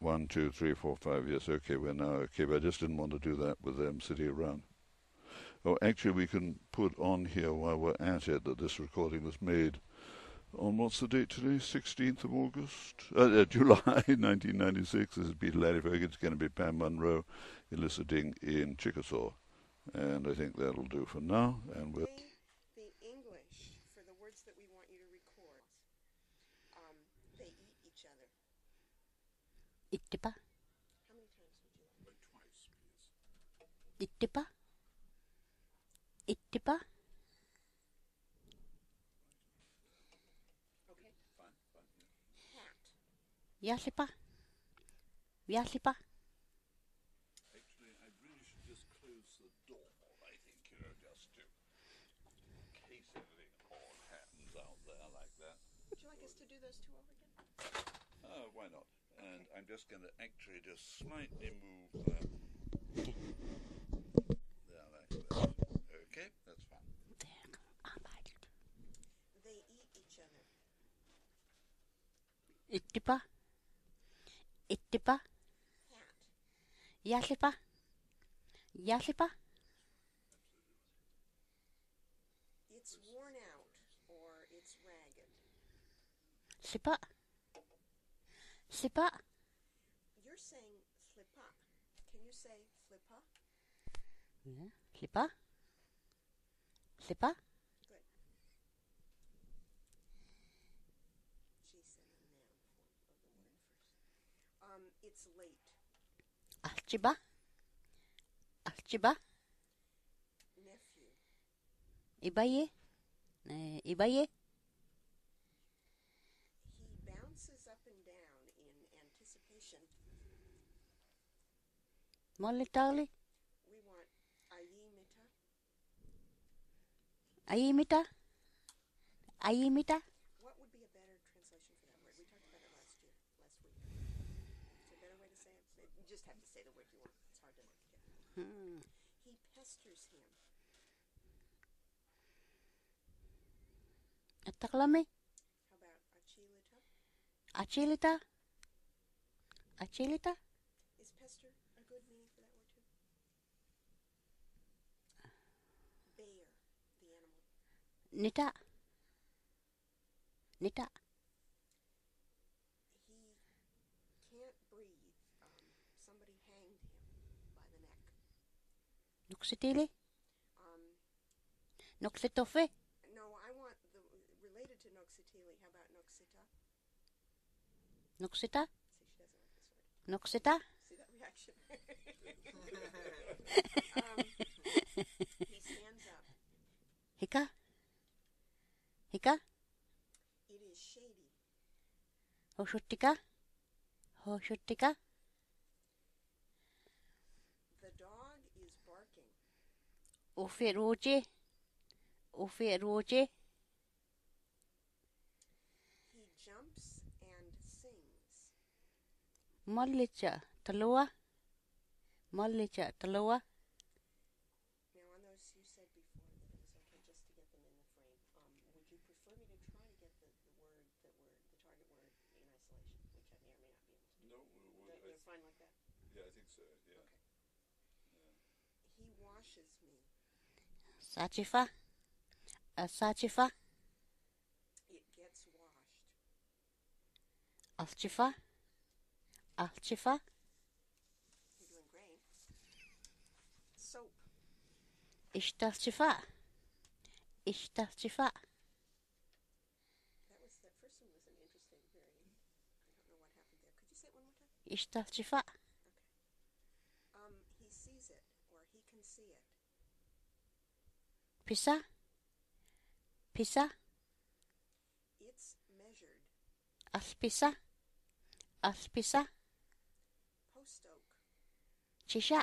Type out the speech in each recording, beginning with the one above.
1, 2, 3, 4, 5 years. Okay, we're now okay, but I just didn't want to do that with them sitting around. Oh, actually, we can put on here while we're at it that this recording was made on, what's the date today? 16th of August? July 1996. This is Peter Larry Fergus. It's going to be Pam Munro eliciting in Chickasaw. And I think that'll do for now. And we'll the English for the words that we want you to record. They eat each other. Ittipa. How many times would you like? Twice, please. Ittipa. Ittipa. Okay. Fun. Hat. Yasipa. Yasipa. Actually, I really should just close the door, I think, you know, just to, in case everything all happens out there like that. Would you like us to do those two over again? Oh, why not? And I'm just going to actually just slightly move there like that. Okay, that's fine. They eat each other. Ittipa. Ittipa. Yasipa. Yasipa. It's worn out or it's ragged. Sipa. Sipa. You're saying flippa. Can you say flippa? Yeah, flippa. Flippa. Good. She said the noun form of the word first. It's late. Archiba. Archiba. Nephew. Ibaye. Ibaye. He bounces up and down in anticipation. Molitali. We want ayimita. Ayimita. Ayimita. What would be a better translation for that word? We talked about it last week. Is there a better way to say it? You just have to say the word you want. It's hard to make it. He pesters him. Ataklami. How about achilita? Achilita. Achilita. Is pester a good meaning for that word too? Bear. Nita. Nita. He can't breathe. Somebody hanged him by the neck. Nuxitili? Nuxitofe? No, I want the related to Nuxitili. How about Nuxita? Nuxita? See, she doesn't like this word. Nuxita? See that reaction? He stands up. Hika? Hika? It is shady. Hoshuttika? Hoshuttika? The dog is barking. Oferoje? Oferoje? He jumps and sings. Mallicha taloa? Mallicha taloa? Now on those you said before that it was okay just to get them in the frame. Would you prefer me to try to get the target word in isolation, which I may or may not be able to do? No, we're fine like that? Yeah, I think so, yeah. Okay. Yeah. He washes me. Sachifa. Sachifa. It gets washed. Alchifa. Alchifa. Ishtarchifa. Ishtarchifa. That was, that first one was an interesting, very, I don't know what happened there. Could you say it one more time? Ishtarchifa. Okay. He sees it, or he can see it. Pisa. Pisa. It's measured. Aspisa. Aspisa. Post oak. Chisha.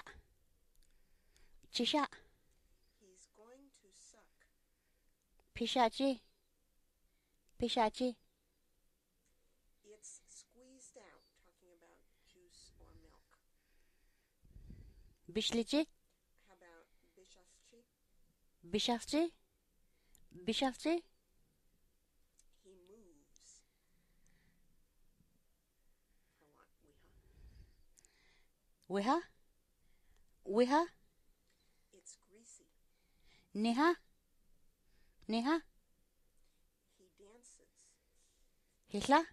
Chisha. Pishachi. Pishachi. It's squeezed out, talking about juice or milk. Bishlichi. How about bishachi? Bishachi. Bishachi. He moves. How long we have? Weha? Weha? It's greasy. Neha? Neha? He dances. Hesla?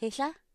Hesla?